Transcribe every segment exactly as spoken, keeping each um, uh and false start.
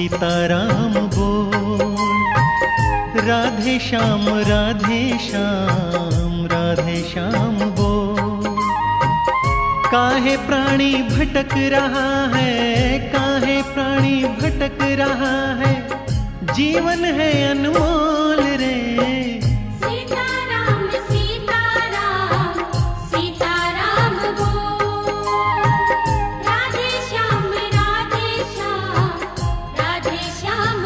सीताराम बोल, राधे श्याम राधे श्याम राधे श्याम बोल। काहे प्राणी भटक रहा है, काहे प्राणी भटक रहा है, जीवन है अनमोल रे। सीताराम सीताराम सीताराम बोल, राधे श्याम राधे श्याम राधे श्याम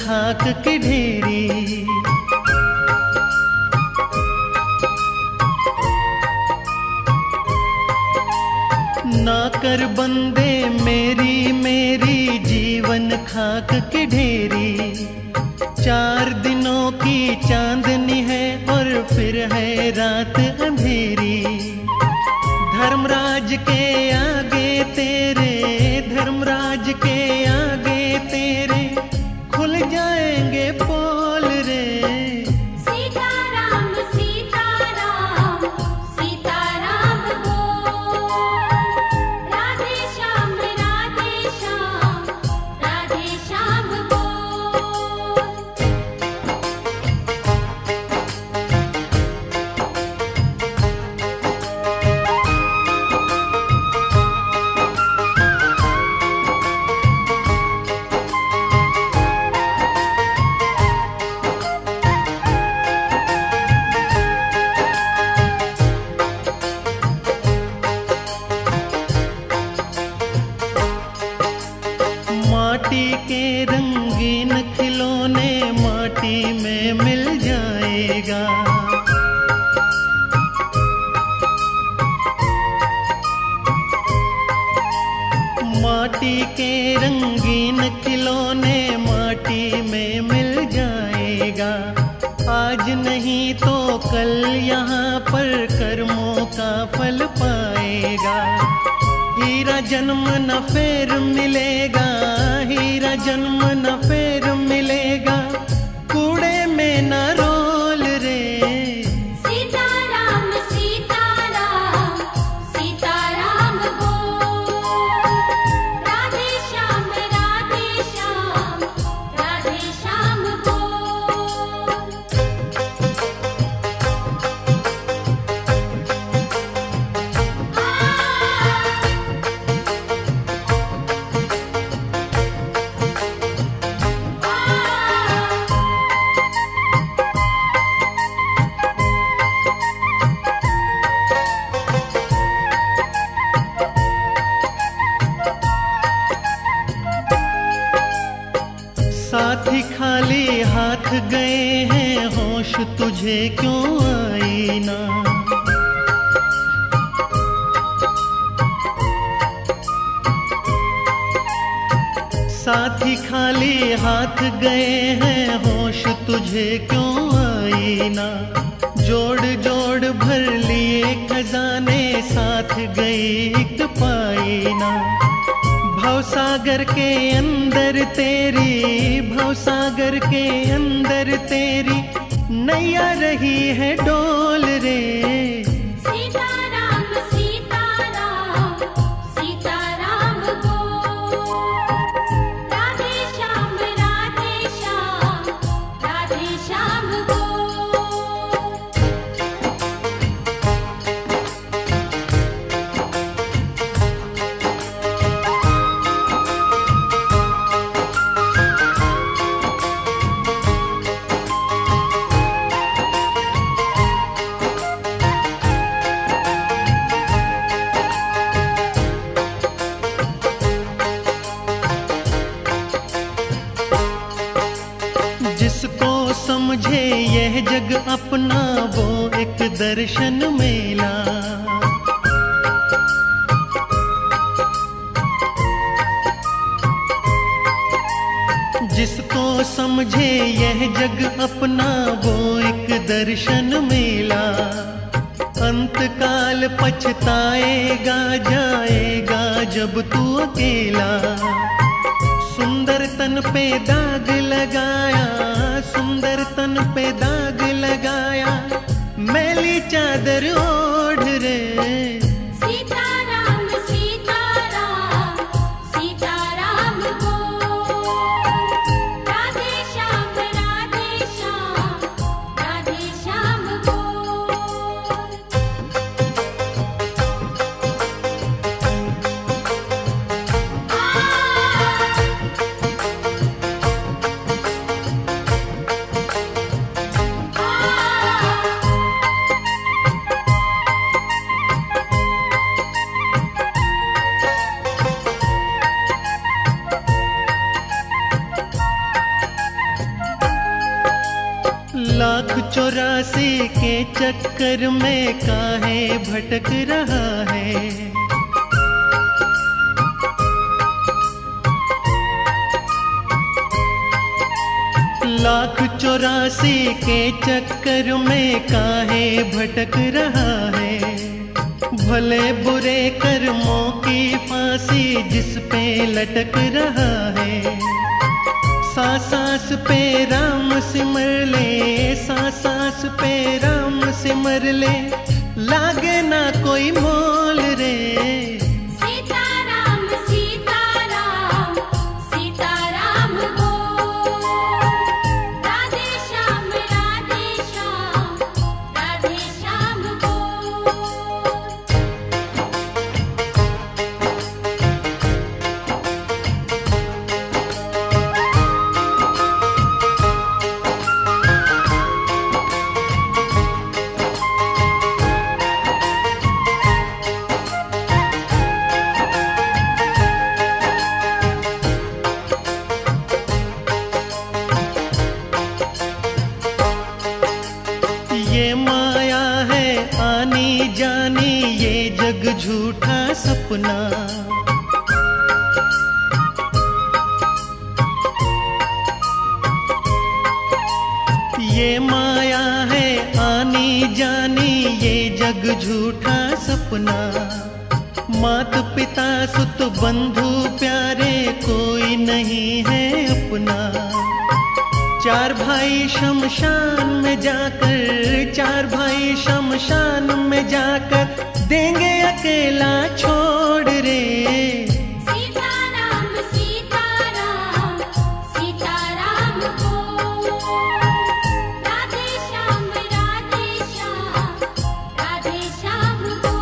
खाक की ढेरी। ना कर बंदे मेरी मेरी जीवन खाक की ढेरी। चार दिनों की चांदनी है और फिर है रात अंधेरी। धर्मराज के आगे तेरे, धर्मराज के आगे तेरे खुल जाएंगे पोल रे। सीताराम सीताराम सीताराम बोल, राधे श्याम राधे श्याम राधे श्याम समझे यह जग अपना वो एक दर्शन मेला। अंतकाल पछताएगा जाएगा जब तू अकेला। सुंदर तन पे दाग लगाया, सुंदर तन पे दाग लगाया, मैली चादर ओढ़ रे। सीताराम सीताराम सीताराम को राधे श्याम राधे श्याम राधे श्याम को। लाख चौरासी के चक्कर में काहे भटक रहा है, लाख चौरासी के चक्कर में काहे भटक रहा है। भले बुरे कर्मों की फांसी जिस पे लटक रहा है। सांस सांस पे राम सिमर ले, सांस सांस पे राम सिमर ले, लागे ना कोई मोल रे। सीताराम सीताराम सीताराम को राधे श्याम राधे श्याम राधे श्याम को। झूठा सपना, ये माया है आनी जानी, ये जग झूठा सपना। मात पिता सुत बंधु प्यारे, कोई नहीं है अपना। चार भाई शमशान में जाकर, चार भाई शमशान में जाकर देंगे अकेला छोड़ रे। सीताराम सीताराम सीताराम को राधे श्याम राधे श्याम राधे श्याम को।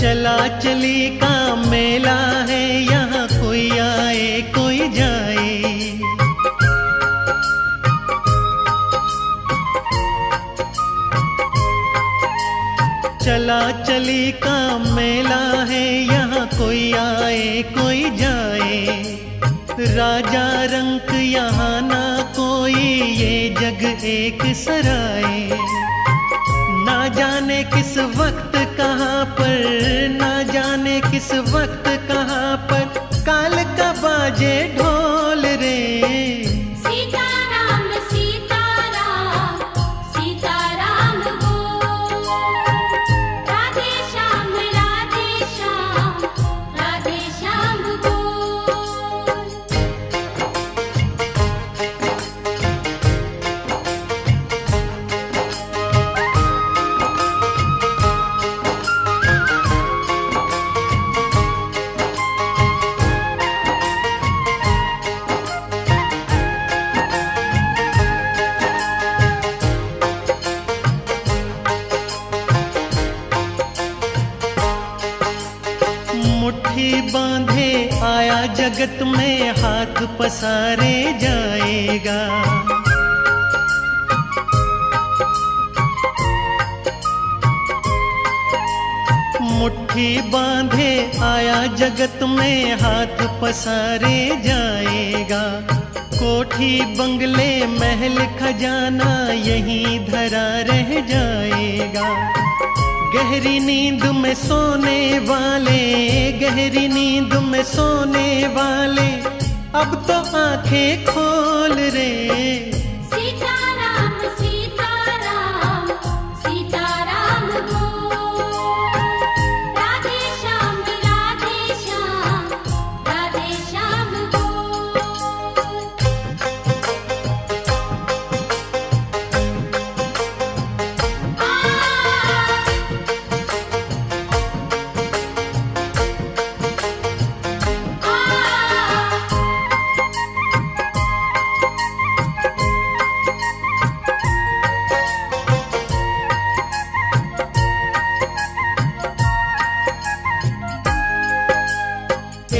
चला चली का मेला है, यहाँ कोई आए कोई जाए। चला चली का मेला है, यहाँ कोई आए कोई जाए। राजा रंक यहाँ ना कोई, ये जग एक सराय। ना जाने किस वक्त कहाँ पर, ना जाने किस वक्त कहाँ पर काल का बाजे ढोल रे। सीताराम सीताराम सीताराम को राधे श्याम राधे श्याम राधे श्याम को। बांधे आया जगत में, हाथ पसारे जाएगा। डोरी बांधे आया जगत में हाथ पसारे जाएगा। कोठी बंगले महल खजाना यहीं धरा रह जाएगा। गहरी नींद में सोने वाले, गहरी नींद में सोने वाले, अब तो आंखें खोल रे। सीताराम सीताराम सीताराम गो, राधे श्याम राधे श्याम राधे श्याम गो।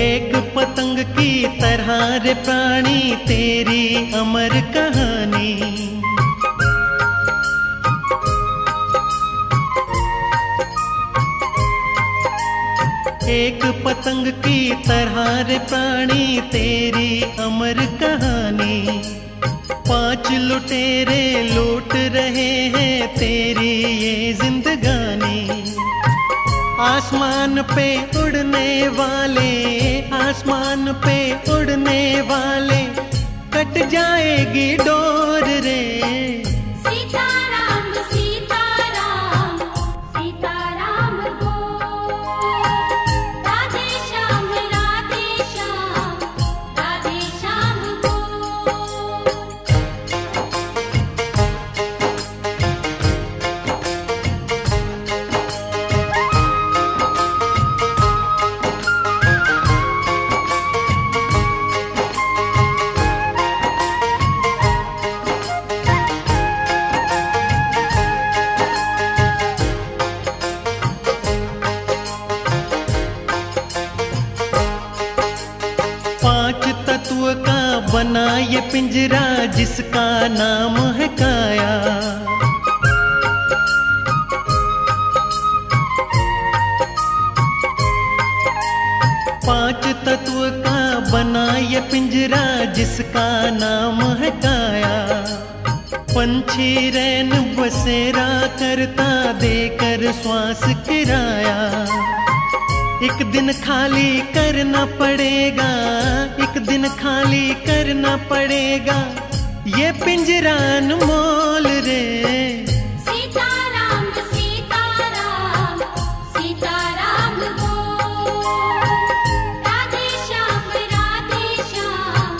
एक पतंग की तरह रे प्राणी तेरी अमर कहानी, एक पतंग की तरह रे प्राणी तेरी अमर कहानी। पांच लुटेरे लूट रहे हैं तेरी ये जिंदगानी। आसमान पे उड़ने वाले, आसमान पे उड़ने वाले, कट जाएगी डोर रे। सीताराम सीताराम सीताराम गो, राधे श्याम राधे श्याम राधे श्याम गो। बना ये पिंजरा जिसका नाम है काया, पांच तत्व का बना ये पिंजरा जिसका नाम है काया। पंछी रैन बसेरा करता देकर श्वास किराया। एक दिन खाली करना पड़ेगा, एक दिन खाली करना पड़ेगा ये पिंजरा अनमोल रे। सीताराम सीताराम सीताराम गो, राधे श्याम राधे श्याम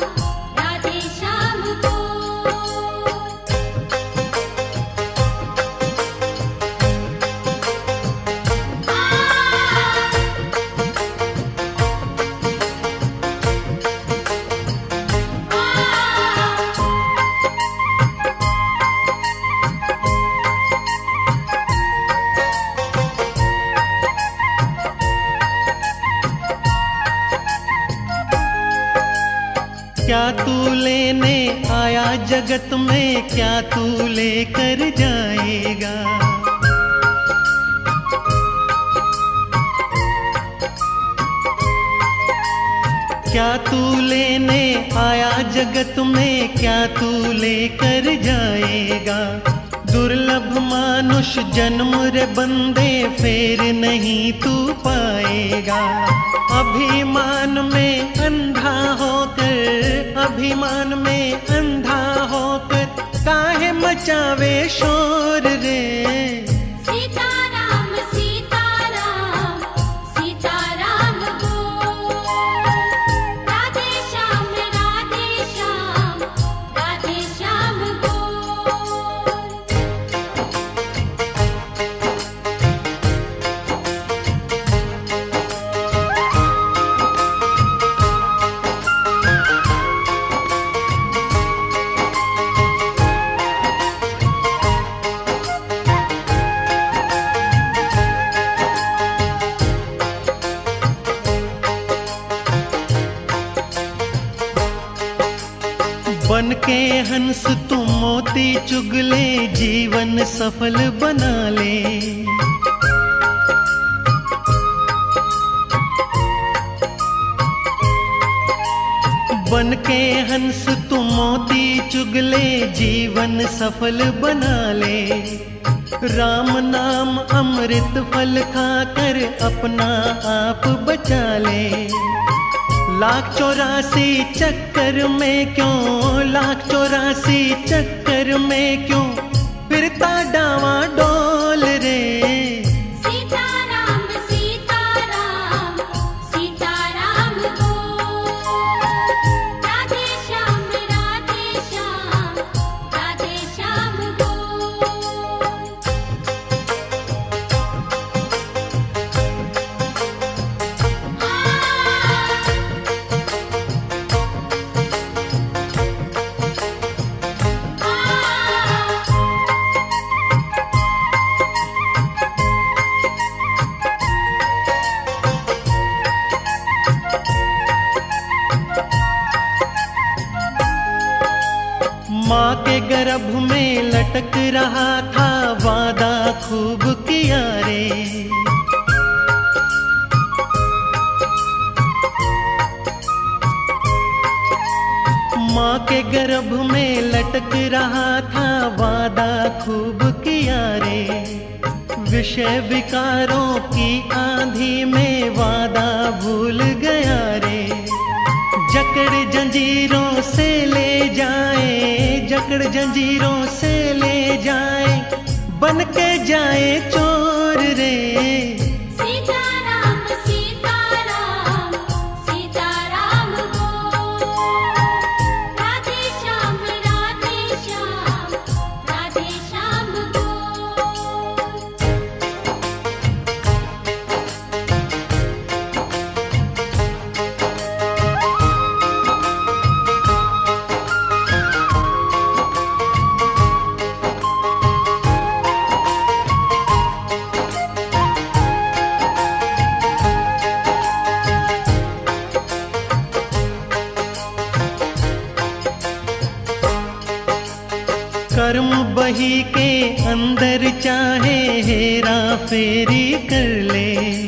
राधे श्याम गो। क्या तू लेने आया जगत में, क्या तू लेकर जाएगा। क्या तू लेने आया जगत में, क्या तू लेकर जाएगा। दुर्लभ मानुष जन्म रे बंदे फेर नहीं तू पाएगा। अभिमान में अंधा होकर, अभिमान में अंधा होकर काहे मचावे शोर रे। सीताराम सीताराम सीताराम गो, राधे श्याम राधे श्याम राधे श्याम गो। बन के हंस तू मोती चुगले जीवन सफल बना ले, पवन के हंस तुम मोती चुगले जीवन सफल बना ले। राम नाम अमृत फल खाकर अपना आप बचा ले। लाख चौरासी चक्कर में क्यों, लाख चौरासी चक्कर में क्यों फिरता डावा डोल रे। सीताराम सीताराम सीताराम को, राधे श्याम राधे श्याम राधे श्याम को। माँ के गर्भ में लटक रहा था वादा खूब किया रे। माँ के गर्भ में लटक रहा था वादा खूब किया रे। विषय विकारों की आंधी में वादा भूल गया रे। जकड़ जंजीरों से ले जाए, जकड़ जंजीरों से ले जाए, बन के जाए चोर रे। सीताराम सीताराम सीताराम को, राधे श्याम राधे श्याम राधे श्याम को। कर्म बही के अंदर चाहे हेरा फेरी कर ले।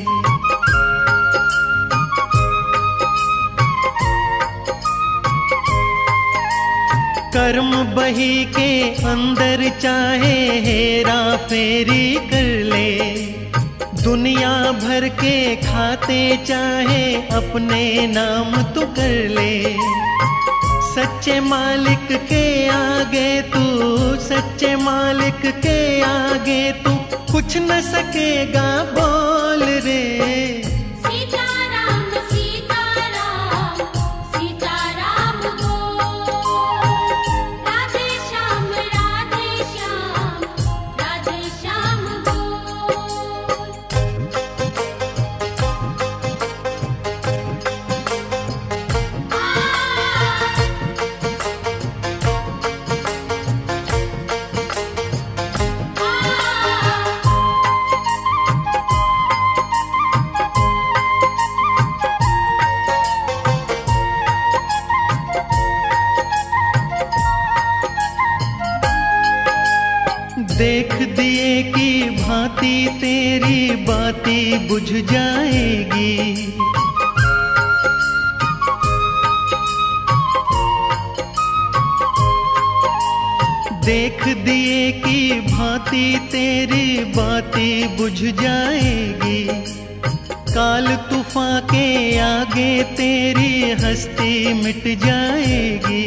कर्म बही के अंदर चाहे हेरा फेरी कर ले। दुनिया भर के खाते चाहे अपने नाम तो कर ले। सच्चे मालिक के आगे तू, सच्चे मालिक के आगे तू कुछ न सकेगा बोल रे। सीताराम सीताराम सीताराम को, राधे श्याम राधे श्याम राधे श्याम को। देख दिए की भांति तेरी बातें बुझ जाएगी। देख दिए की भांति तेरी बातें बुझ जाएगी। काल तूफान के आगे तेरी हस्ती मिट जाएगी।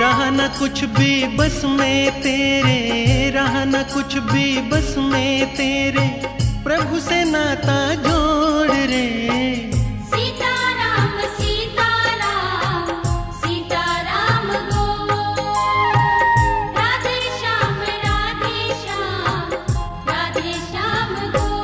रहा न कुछ भी बस में तेरे, रहा न कुछ भी बस में तेरे प्रभु से नाता जोड़ रे। सीताराम सीताराम सीताराम को, राधे श्याम राधे श्याम राधे श्याम को।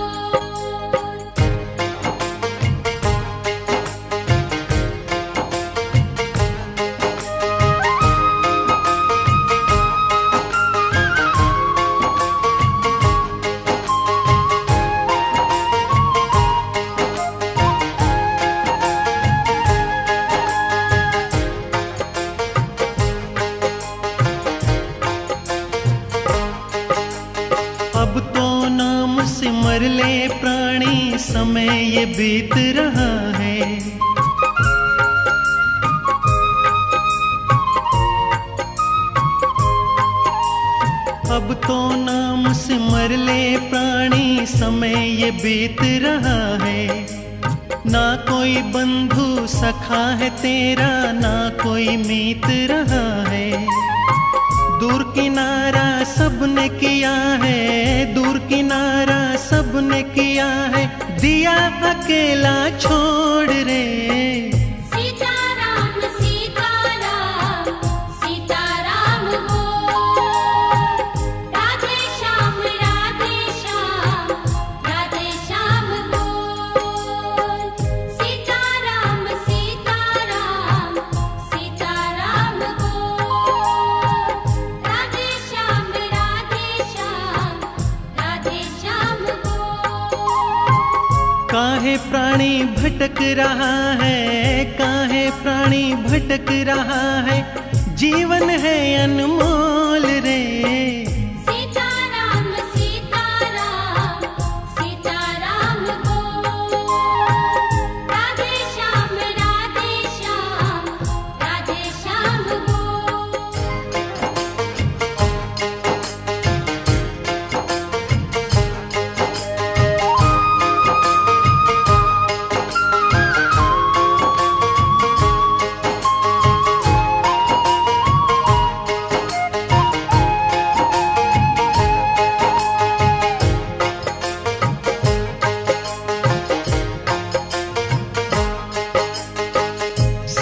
अब तो नाम सिमर ले प्राणी, समय ये बीत रहा है। अब तो नाम से मर ले प्राणी, समय ये बीत रहा है। ना कोई बंधु सखा है तेरा, ना कोई मीत रहा है। दूर किनारा सबने किया है, दूर किनारा सबने किया है, दिया अकेला छोड़ रे।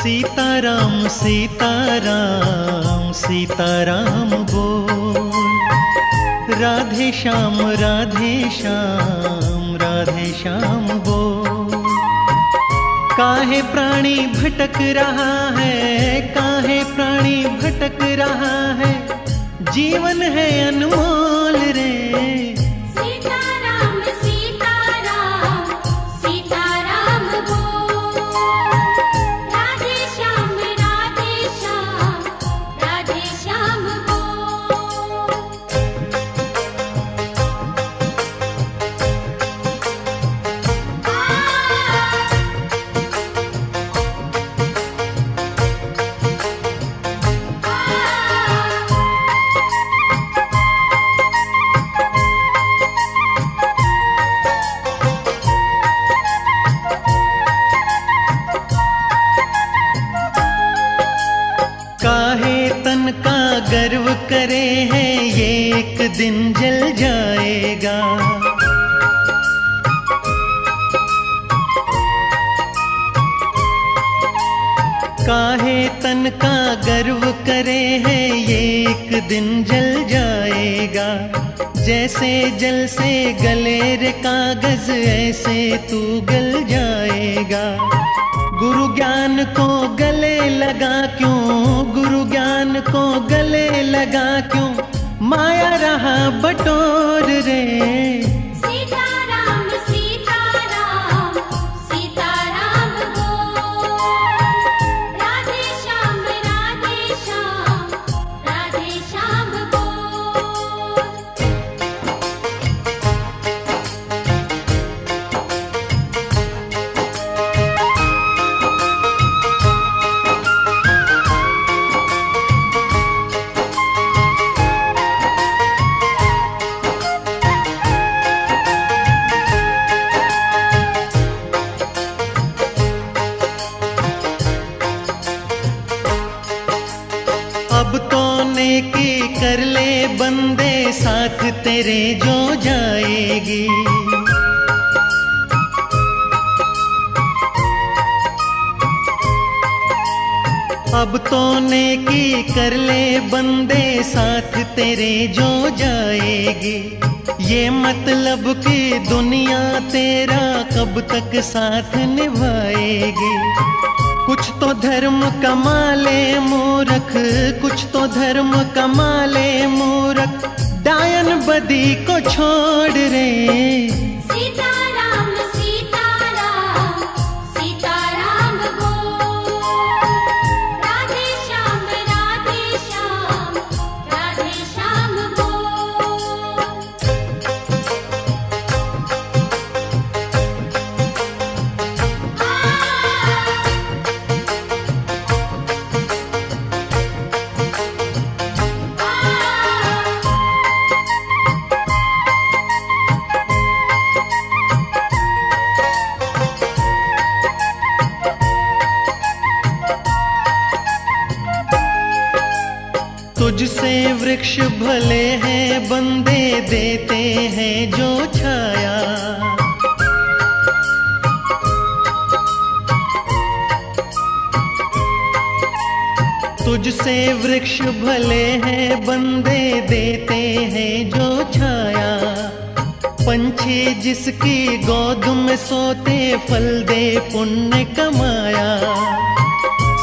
सीताराम सीताराम सीताराम हो, राधे श्याम राधे श्याम राधे श्याम हो। सीताराम सीताराम सीताराम हो, राधे श्याम राधे श्याम राधे श्याम हो। काहे प्राणी भटक रहा है, काहे प्राणी भटक रहा है, जीवन है अनमोल रे। सीताराम सीताराम सीताराम हो, राधे श्याम राधे श्याम राधे श्याम हो। सीताराम सीताराम सीताराम बोल, राधे श्याम राधे श्याम राधे श्याम बोल। काहे प्राणी भटक रहा है, काहे प्राणी भटक रहा है, जीवन है अनमोल रे। सीताराम सीताराम सीताराम बोल, राधे श्याम राधे श्याम राधे श्याम हो। काहे तन का गर्व करे है, ये एक दिन जल जाएगा। काहे तन का गर्व करे है, ये एक दिन जल जाएगा। जैसे जल से गले रे कागज, ऐसे तू गल जाएगा। गुरु ज्ञान को गले लगा क्यों, गुरु ज्ञान को गले लगा क्यों, माया रहा बटोर रे। सीताराम सीताराम सीताराम हो, राधे श्याम राधे श्याम राधे श्याम हो। अब तो नेकी कर ले बंदे, साथ तेरे जो जाएगी। अब तो नेकी कर ले बंदे, साथ तेरे जो जाएगी। ये मतलब कि दुनिया तेरा कब तक साथ निभाएगी। कुछ तो धर्म कमाले मूरख, कुछ तो धर्म कमाले मूरख, डायन बदी को छोड़ रे। सीताराम सीताराम सीताराम हो, राधे श्याम राधे श्याम राधे श्याम हो। तुझसे वृक्ष भले हैं बंदे देते हैं जो छाया, तुझसे वृक्ष भले हैं बंदे देते हैं जो छाया, पंछी जिसकी गोद में सोते फल दे पुण्य कमाया।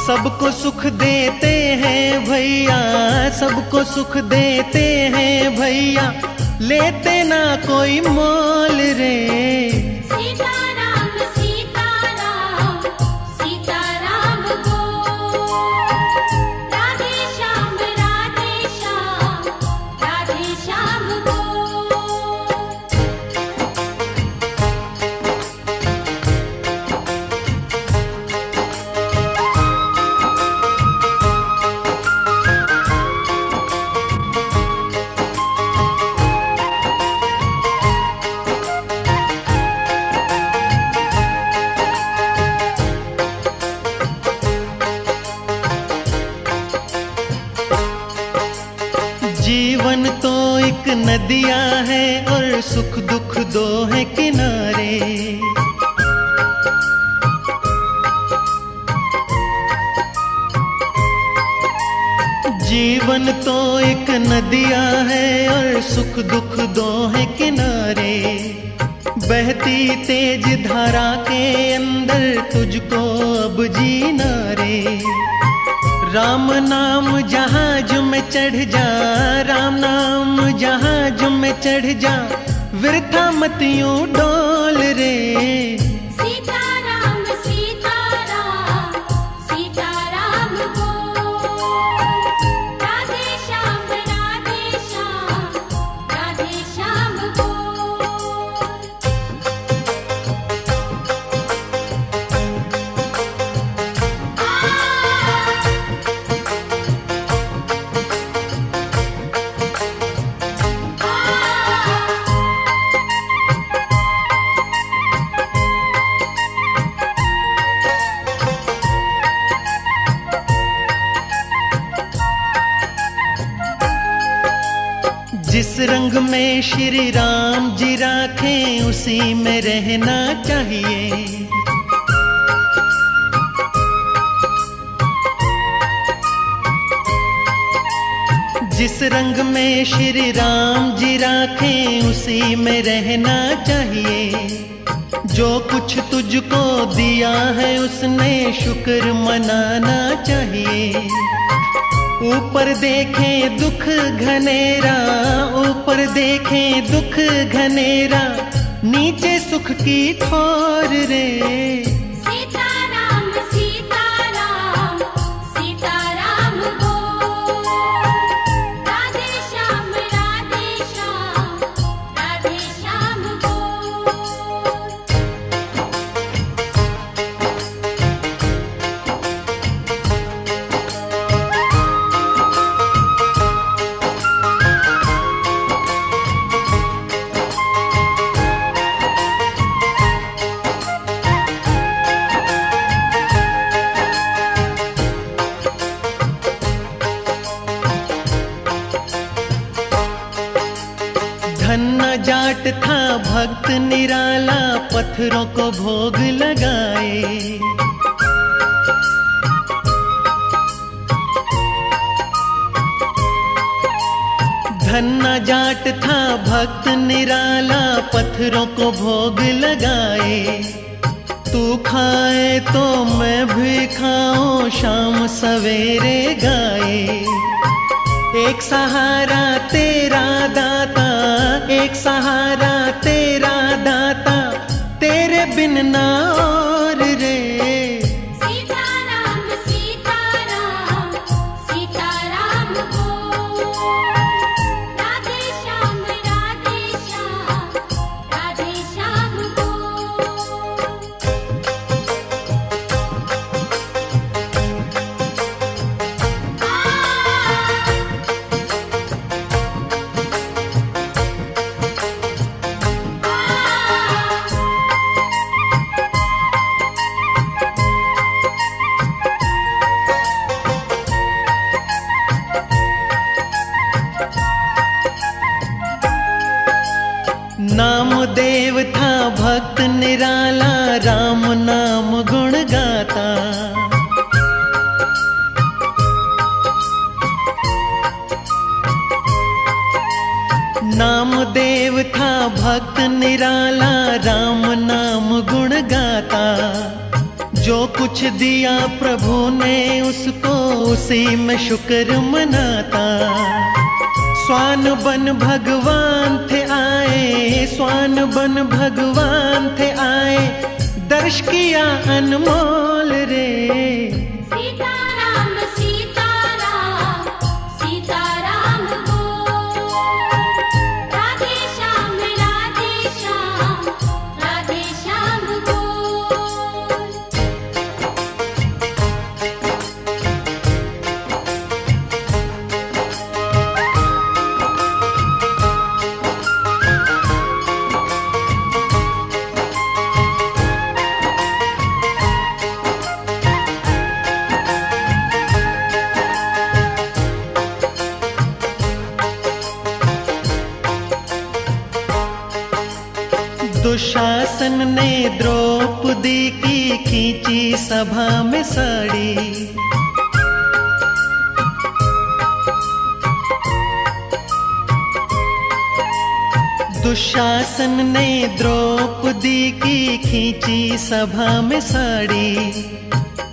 सबको सुख देते हैं भैया, सबको सुख देते हैं भैया, लेते ना कोई मोल रे। सीताराम सीताराम सीताराम को राधे श्याम राधे श्याम राधे श्याम को। जीवन तो एक नदिया है और सुख दुख दो है किनारे, जीवन तो एक नदिया है और सुख दुख दो है किनारे, बहती तेज धारा के अंदर तुझको अब जीना रे। राम नाम जहाज में चढ़ जा, राम नाम जहाज में चढ़ जा, व्यर्थ मत यूं डोल रे। सीताराम सीताराम सीताराम को राधे श्याम राधे श्याम राधे श्याम को। जिस रंग में श्री राम जी राखें उसी में रहना चाहिए, जिस रंग में श्री राम जी राखें उसी में रहना चाहिए। जो कुछ तुझको दिया है उसने शुक्र मनाना चाहिए। ऊपर देखें दुख घनेरा, ऊपर देखें दुख घनेरा, नीचे सुख की ठोर रे। सीताराम सीताराम सीताराम को राधे श्याम राधे श्याम राधे श्याम को। धन्ना जाट था भक्त निराला पत्थरों को भोग लगाए, धन्ना जाट था भक्त निराला पत्थरों को भोग लगाए। तू खाए तो मैं भी खाऊं शाम सवेरे गाए, एक सहारा तेरा दाता, एक सहारा तेरा दाता, तेरे बिन ना और रे। सीताराम सीताराम सीताराम को राधे श्याम राधे श्याम राधे श्याम को। रामदेव था भक्त निराला, राम नाम गुण गाता। नामदेव था भक्त निराला, राम नाम गुण गाता। जो कुछ दिया प्रभु ने उसको उसी में शुक्र मनाता। स्वान बन भगवान थे आए, स्वान बन भगवान थे आए, दर्श किया अनमोल रे। सीताराम सीताराम सीताराम को, राधे श्याम राधे श्याम राधे श्याम को। दुशासन ने द्रौपदी की खींची सभा में साड़ी। दुशासन ने द्रौपदी की खींची सभा में साड़ी।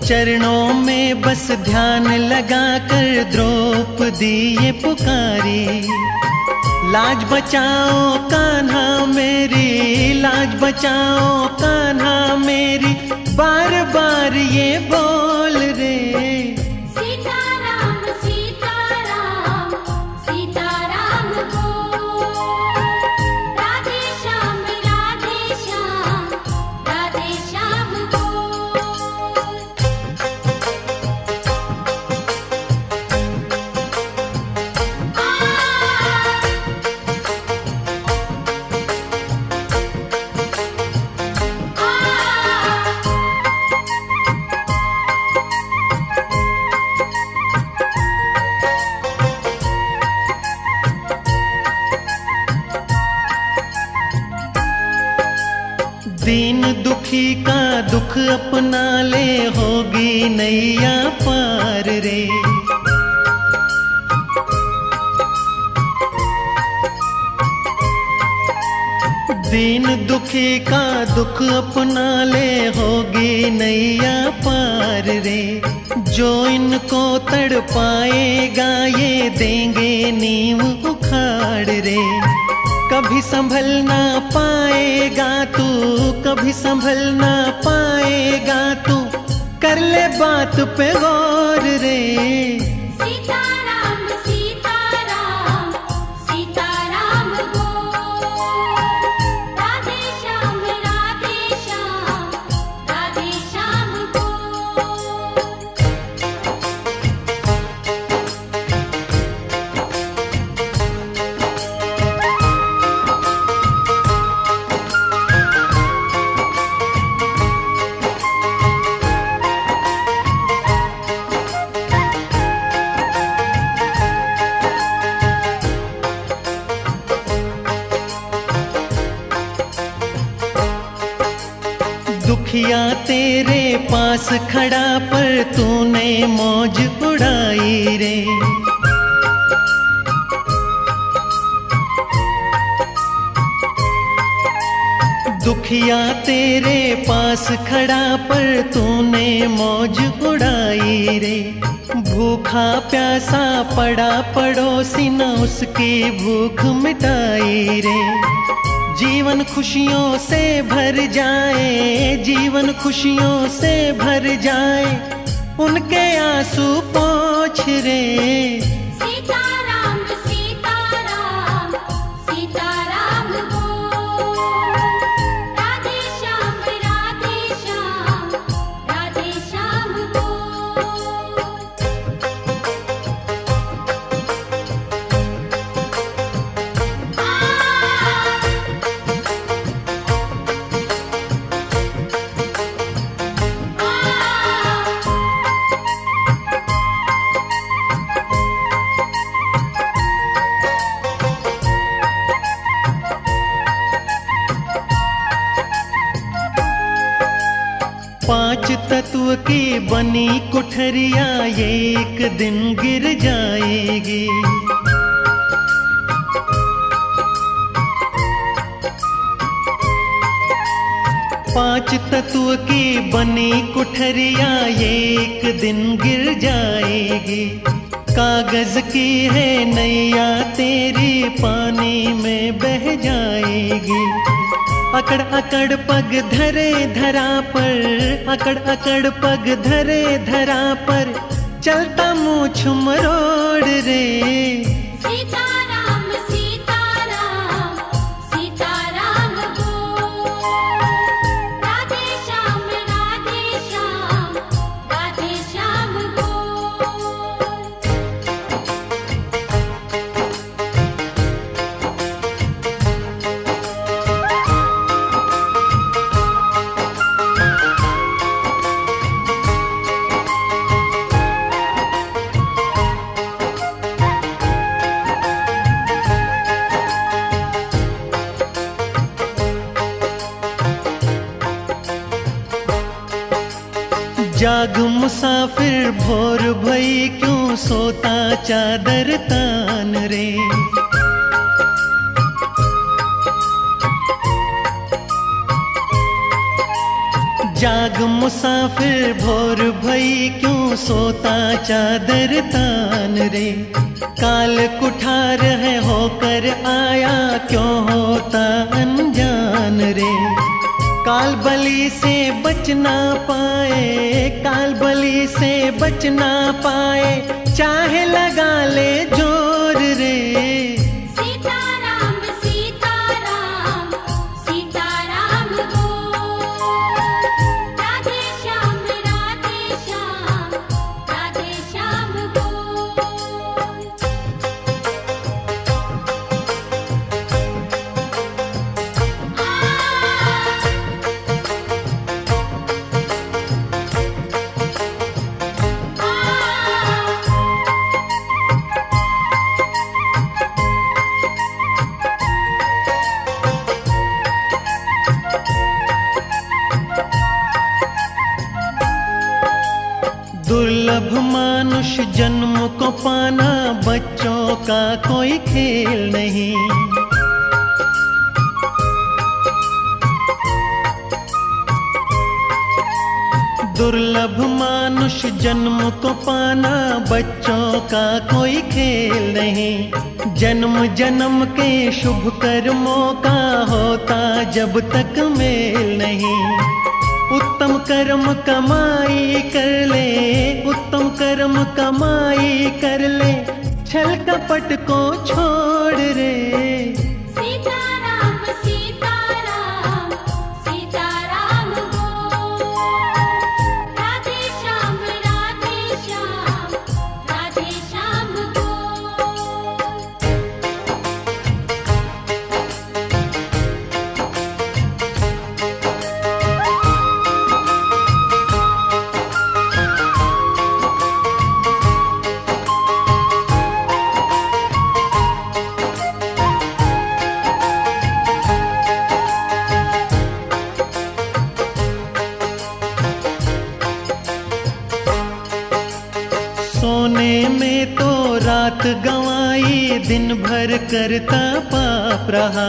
चरणों में बस ध्यान लगाकर द्रौपदी ये पुकारी। लाज बचाओ कान्हा मेरी, लाज बचाओ कान्हा मेरी, बार बार ये बोल रे। सीताराम सीताराम सीताराम को, राधे श्याम राधे श्याम राधे श्याम को। दीन दुखी का दुख अपना ले, होगी नैया पार रे। दीन दुखी का दुख अपना ले, होगी नैया पार रे। जो इनको तड़ पाएगा ये देंगे नीम उखाड़ रे। कभी संभल ना पाएगा तू, कभी संभल ना पाएगा तू, कर ले बात पे गौर रे। सीताराम सीताराम सीताराम को, राधे श्याम राधे श्याम राधे श्याम को। दुखिया तेरे पास खड़ा पर तूने मौज उड़ाई रे। दुखिया तेरे पास खड़ा पर तूने मौज उड़ाई रे। भूखा प्यासा पड़ा पड़ोसी न उसकी भूख मिटाई रे। जीवन खुशियों से भर जाए, जीवन खुशियों से भर जाए, उनके आंसू पोंछ रे। सीताराम सीताराम सीताराम को, राधे श्याम राधे श्याम राधे श्याम को। पांच तत्व की बनी कुठरिया एक दिन गिर जाएगी। पांच तत्व की बनी कुठरिया एक दिन गिर जाएगी। कागज की है नैया तेरी पानी में बह जाएगी। अकड़ अकड़ पग धरे धरा पर, अकड़ अकड़ पग धरे धरा पर चलता मूछ मरोड़ रे। सीताराम सीताराम सीताराम राधे श्याम राधे श्याम राधे श्याम। जाग मुसाफिर भोर भई क्यों सोता चादर तान रे। जाग मुसाफिर भोर भई क्यों सोता चादर तान रे। काल कुठार है होकर आया क्यों होता अनजान रे। काल बली से बचना पाए, काल बली से बचना पाए चाहे लगा ले जोर रे। सीताराम सीताराम सीताराम गो राधे श्याम राधे श्याम राधे श्याम गो। दुर्लभ मानुष जन्म को पाना बच्चों का कोई खेल नहीं। दुर्लभ मानुष जन्म को पाना बच्चों का कोई खेल नहीं। जन्म जन्म के शुभ कर्मों का होता जब तक मेल नहीं। उत्तम कर्म कमाई कर ले, उत्तम कर्म कमाई कर ले छल कपट को छोड़ रे। सीताराम सीताराम सीताराम गो राधे श्याम राधे श्याम राधे श्याम गो। सोने में तो रात गंवाई दिन भर करता पाप रहा।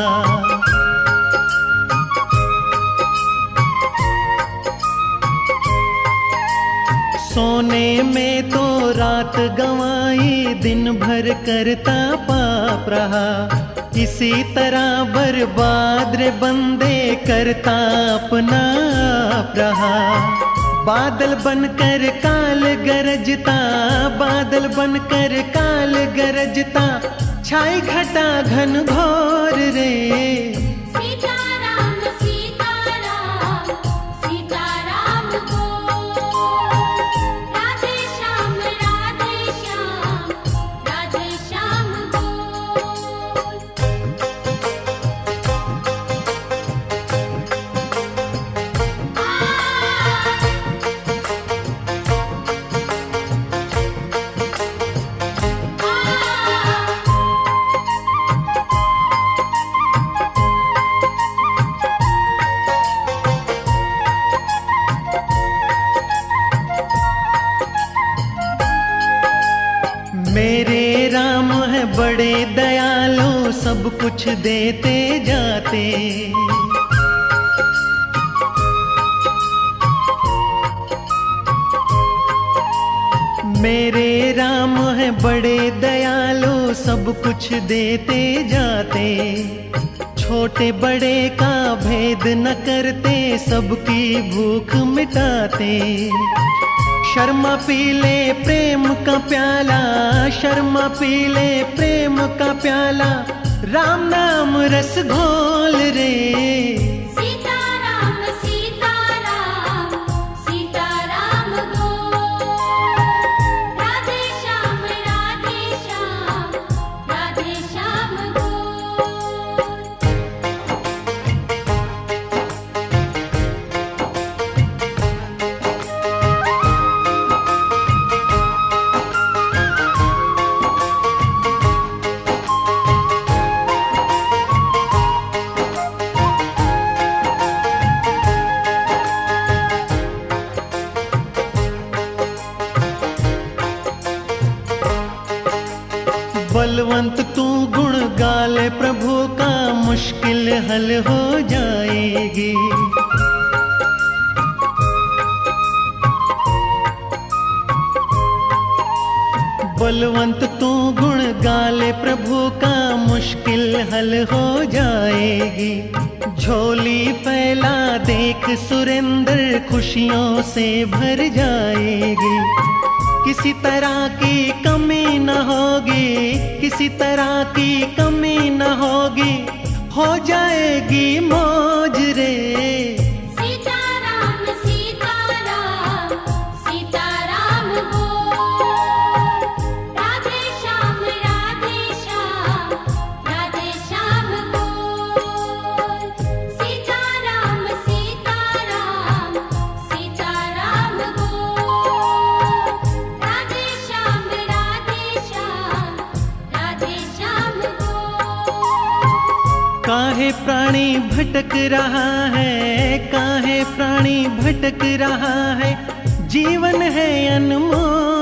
सोने में तो रात गंवाई दिन भर करता पाप रहा। इसी तरह बर्बाद रे बंदे करता अपना आप रहा। बादल बनकर काल गरजता, बादल बनकर काल गरजता छाई घटा घन घोर रे। सीताराम सीताराम सीताराम गो राधे श्याम राधे श्याम राधे श्याम गो। मेरे राम है बड़े दयालु, सब कुछ देते जाते। मेरे राम है बड़े दयालु, सब कुछ देते जाते। छोटे बड़े का भेद न करते, सबकी भूख मिटाते। शर्मा पी ले प्रेम का प्याला, शर्मा पी ले प्रेम का प्याला, राम नाम रस घोल रे। सीता राम सीता राम सीता राम घोल, राधे श्याम राधे श्याम राधे श्याम बलवंत तू गुण गाले प्रभु का, मुश्किल हल हो जाएगी। बलवंत तू गुण गाले प्रभु का, मुश्किल हल हो जाएगी। झोली फैला देख सुरेंद्र, खुशियों से भर जाएगी। किसी तरह की कमी न होगी, किसी तरह की कमी न होगी, हो जाएगी मौज रे। सीता राम सीता राम सीता राम गोल, राधे श्याम राधे श्याम राधे श्याम गोल, सीता राम सीता राम सीता राम गोल। काहे प्राणी भटक रहा है, काहे प्राणी भटक रहा है, जीवन है अनमोल।